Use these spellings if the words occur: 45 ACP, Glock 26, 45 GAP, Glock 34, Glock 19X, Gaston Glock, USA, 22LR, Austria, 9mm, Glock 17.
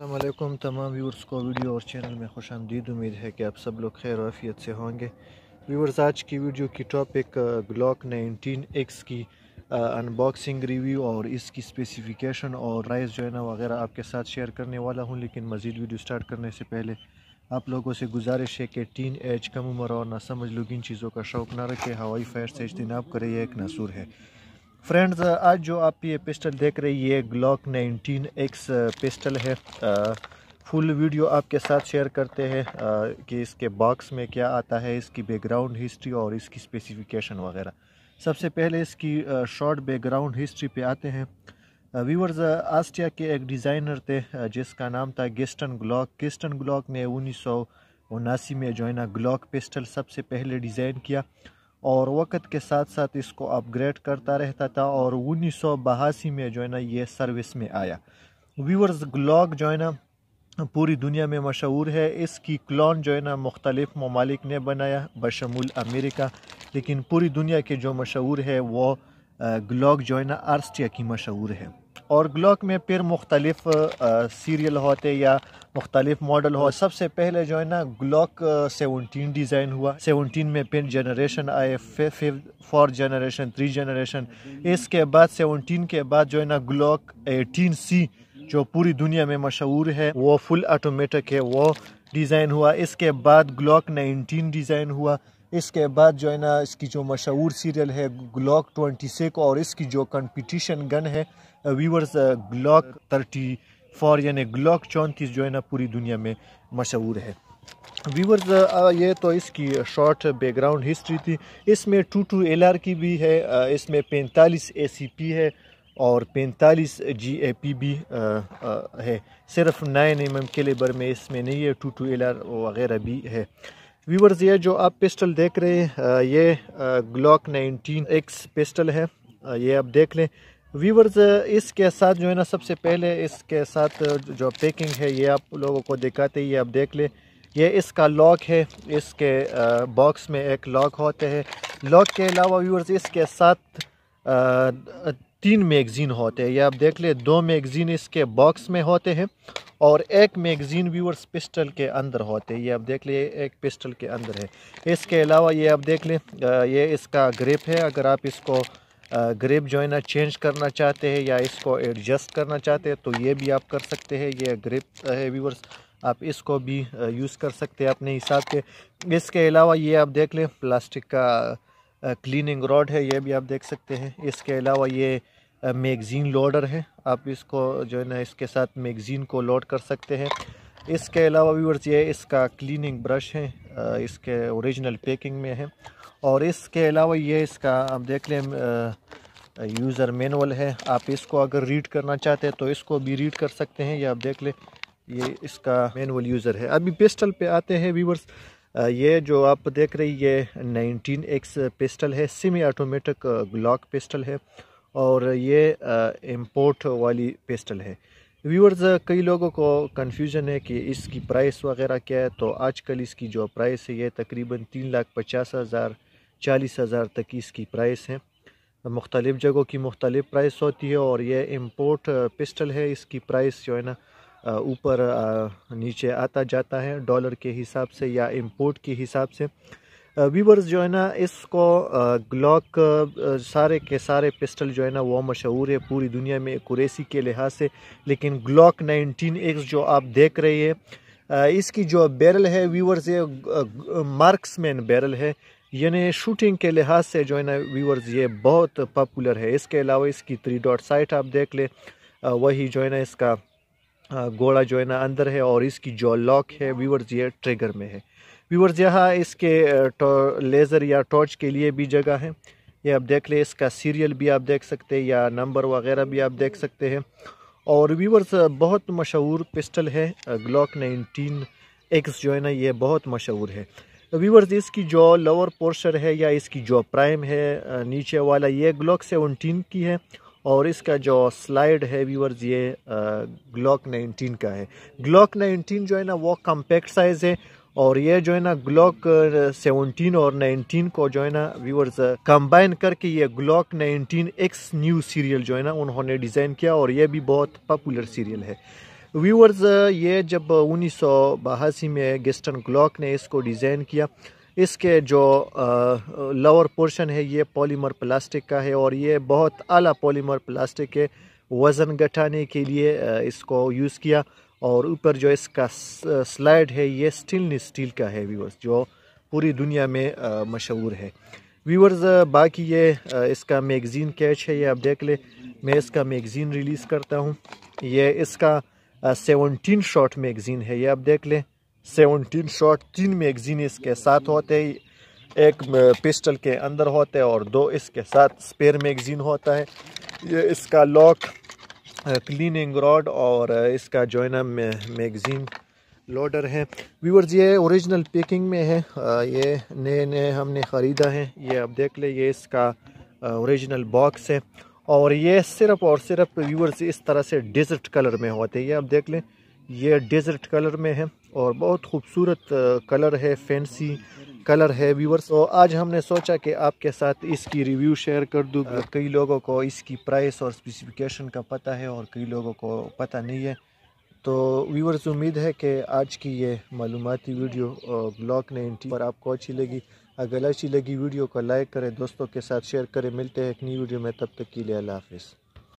अस्सलामुअलैकुम तमाम व्यूअर्स को वीडियो और चैनल में खुश आमदीद। उम्मीद है कि आप सब लोग खैर आफियत से होंगे। व्यूअर्स, आज की वीडियो की टॉपिक ग्लॉक 19X की अनबॉक्सिंग, रिव्यू और इसकी स्पेसिफिकेशन और प्राइस जो है ना वगैरह आपके साथ शेयर करने वाला हूं। लेकिन मज़ीद वीडियो स्टार्ट करने से पहले आप लोगों से गुजारिश है कि टीन एज, कम उम्र और नासमझ लोग इन चीज़ों का शौक़ ना रखें, हवाई फायर से इज्तनाब करें, यह एक नासूर है। फ्रेंड्स, आज जो आप ये पिस्टल देख रहे हैं ये ग्लॉक 19X पिस्टल है। फुल वीडियो आपके साथ शेयर करते हैं कि इसके बॉक्स में क्या आता है, इसकी बैकग्राउंड हिस्ट्री और इसकी स्पेसिफिकेशन वगैरह। सबसे पहले इसकी शॉर्ट बैकग्राउंड हिस्ट्री पे आते हैं। व्यूअर्स, ऑस्ट्रिया के एक डिज़ाइनर थे जिसका नाम था गैस्टन ग्लॉक। गैस्टन ग्लॉक ने 1979 में जो है ना ग्लॉक पिस्टल सबसे पहले डिज़ाइन किया और वक़्त के साथ साथ इसको अपग्रेड करता रहता था और 1982 में जो है ना ये सर्विस में आया। व्यूअर्स, ग्लॉक जो है ना पूरी दुनिया में मशहूर है। इसकी क्लोन जो है ना मुख्तलिफ ममालिक ने बनाया बशमूल अमेरिका, लेकिन पूरी दुनिया के जो मशहूर है वो ग्लॉक जो है ना ऑस्ट्रिया की मशहूर है। और ग्लॉक में फिर मुख्तलिफ सीरियल होते या मुख्तलिफ मॉडल हो। सबसे पहले जो है ना ग्लॉक 17 डिज़ाइन हुआ। 17 में फिर जनरेशन आए, फोर्थ जनरेशन, 3 जनरेशन। इसके बाद 17 के बाद जो है ना ग्लॉक 18C जो पूरी दुनिया में मशहूर है, वो फुल ऑटोमेटिक है, वो डिज़ाइन हुआ। इसके बाद ग्लॉक 19 डिज़ाइन हुआ। इसके बाद जो है ना इसकी जो मशहूर सीरियल है ग्लॉक 26 और इसकी जो कंपटीशन गन है व्यूअर्स ग्लॉक 34 यानी ग्लॉक 34 जो है ना पूरी दुनिया में मशहूर है। व्यूअर्स, ये तो इसकी शॉर्ट बैकग्राउंड हिस्ट्री थी। इसमें 22LR की भी है, इसमें 45 ACP है और 45 GAP भी है। सिर्फ 9mm कैलिबर में इसमें नहीं है, 22LR वगैरह भी है। व्यूअर्स, ये जो आप पिस्टल देख रहे हैं ये ग्लॉक 19X पिस्टल है, ये आप देख लें। व्यूअर्स, इसके साथ जो है ना सबसे पहले इसके साथ जो पैकिंग है ये आप लोगों को दिखाते ही आप देख लें। ये इसका लॉक है, इसके बॉक्स में एक लॉक होते हैं। लॉक के अलावा व्यूअर्स इसके साथ 3 मैगज़ीन होते हैं, ये आप देख लें। 2 मैगज़ीन इसके बॉक्स में होते हैं और एक मैगज़ीन व्यूअर्स पिस्टल के अंदर होते हैं, ये आप देख लें, एक पिस्टल के अंदर है। इसके अलावा ये आप देख लें, ये इसका ग्रिप है। अगर आप इसको ग्रिप जो है ना चेंज करना चाहते हैं या इसको एडजस्ट करना चाहते हैं तो ये भी आप कर सकते हैं। ये ग्रिप है व्यूअर्स, आप इसको भी यूज़ कर सकते हैं अपने हिसाब के। इसके अलावा ये आप देख लें प्लास्टिक का क्लीनिंग रॉड है, ये भी आप देख सकते हैं। इसके अलावा ये मैगज़ीन लोडर है, आप इसको जो है ना इसके साथ मैगज़ीन को लोड कर सकते हैं। इसके अलावा व्यूअर्स ये इसका क्लीनिंग ब्रश है, इसके ओरिजिनल पैकिंग में है। और इसके अलावा ये इसका आप देख लें यूज़र मैनुअल है, आप इसको अगर रीड करना चाहते हैं तो इसको भी रीड कर सकते हैं, ये आप देख लें, ये इसका मैनुअल यूज़र है। अभी पिस्टल पे आते हैं व्यूअर्स। ये जो आप देख रही ये 19X पिस्टल है, सेमी ऑटोमेटिक ग्लॉक पिस्टल है और ये इम्पोर्ट वाली पिस्टल है। व्यूअर्स, कई लोगों को कन्फ्यूजन है कि इसकी प्राइस वगैरह क्या है, तो आजकल इसकी जो प्राइस है ये तकरीबन 3,50,000 40,000 तक इसकी प्राइस है। मुख्तलिफ जगहों की मुख्तलिफ प्राइस होती है और ये इम्पोर्ट पिस्टल है, इसकी प्राइस जो है ना ऊपर नीचे आता जाता है डॉलर के हिसाब से या इंपोर्ट के हिसाब से। व्यूअर्स, जो है ना इसको ग्लॉक सारे के सारे पिस्टल जो है ना वो मशहूर है पूरी दुनिया में एक्यूरेसी के लिहाज से, लेकिन ग्लॉक 19X जो आप देख रहे हैं इसकी जो बैरल है व्यूअर्स ये मार्क्समैन बैरल है, यानी शूटिंग के लिहाज से जो है ना व्यूअर्स ये बहुत पॉपुलर है। इसके अलावा इसकी 3.sight आप देख लें, वही जो है ना इसका गोला जो है ना अंदर है और इसकी जो लॉक है व्यूअर्स ये ट्रिगर में है। व्यूअर्स, यहाँ इसके लेज़र या टॉर्च के लिए भी जगह है, ये आप देख लें। इसका सीरियल भी आप देख सकते हैं या नंबर वगैरह भी आप देख सकते हैं। और व्यूअर्स, बहुत मशहूर पिस्टल है ग्लॉक 19X जो है ना ये बहुत मशहूर है। व्यूअर्स, इसकी जो लोअर पोर्शन है या इसकी जो प्राइम है नीचे वाला ये ग्लॉक 17 की है और इसका जो स्लाइड है व्यूअर्स ये ग्लॉक 19 का है। ग्लॉक 19 जो है ना वो कॉम्पैक्ट साइज़ है और ये जो है ना ग्लॉक 17 और 19 को जो है ना व्यूअर्स कंबाइन करके ये ग्लॉक 19X न्यू सीरियल जो है ना उन्होंने डिज़ाइन किया और ये भी बहुत पॉपुलर सीरियल है। व्यूअर्स, ये जब 1982 में गैस्टन ग्लॉक ने इसको डिज़ाइन किया, इसके जो लोअर पोर्शन है ये पॉलीमर प्लास्टिक का है और ये बहुत आला पॉलीमर प्लास्टिक है। वज़न घटाने के लिए इसको यूज़ किया और ऊपर जो इसका स्लाइड है ये स्टेनलेस स्टील का है व्यूअर्स, जो पूरी दुनिया में मशहूर है व्यूअर्स। बाकी ये इसका मैगज़ीन कैच है, ये आप देख ले। मैं इसका मैगज़ीन रिलीज़ करता हूँ। ये इसका 17 शॉट मैगज़ीन है, ये आप देख ले। 17 शॉट, 3 मैगज़ीन इसके साथ होते हैं, एक पिस्टल के अंदर होते हैं और 2 इसके साथ स्पेयर मैगज़ीन होता है। ये इसका लॉक, क्लीनिंग रॉड और इसका जो है ना मैगज़ीन लोडर है व्यूअर्स। ये ओरिजिनल पैकिंग में है, ये नए नए हमने ख़रीदा है, ये आप देख ले। ये इसका ओरिजिनल बॉक्स है और ये सिर्फ़ और सिर्फ व्यूअर्स इस तरह से डेजर्ट कलर में होते हैं, ये आप देख लें। ये डेजर्ट कलर में है और बहुत खूबसूरत कलर है, फैंसी कलर है व्यूअर्स। तो आज हमने सोचा कि आपके साथ इसकी रिव्यू शेयर कर दूँ। कई लोगों को इसकी प्राइस और स्पेसिफिकेशन का पता है और कई लोगों को पता नहीं है। तो व्यूअर्स, उम्मीद है कि आज की ये मालूमाती वीडियो ग्लॉक 19 पर आपको अच्छी लगी। अगर अच्छी लगी वीडियो को लाइक करें, दोस्तों के साथ शेयर करें। मिलते हैं एक नई वीडियो में, तब तक के लिए अल्लाह हाफिज़।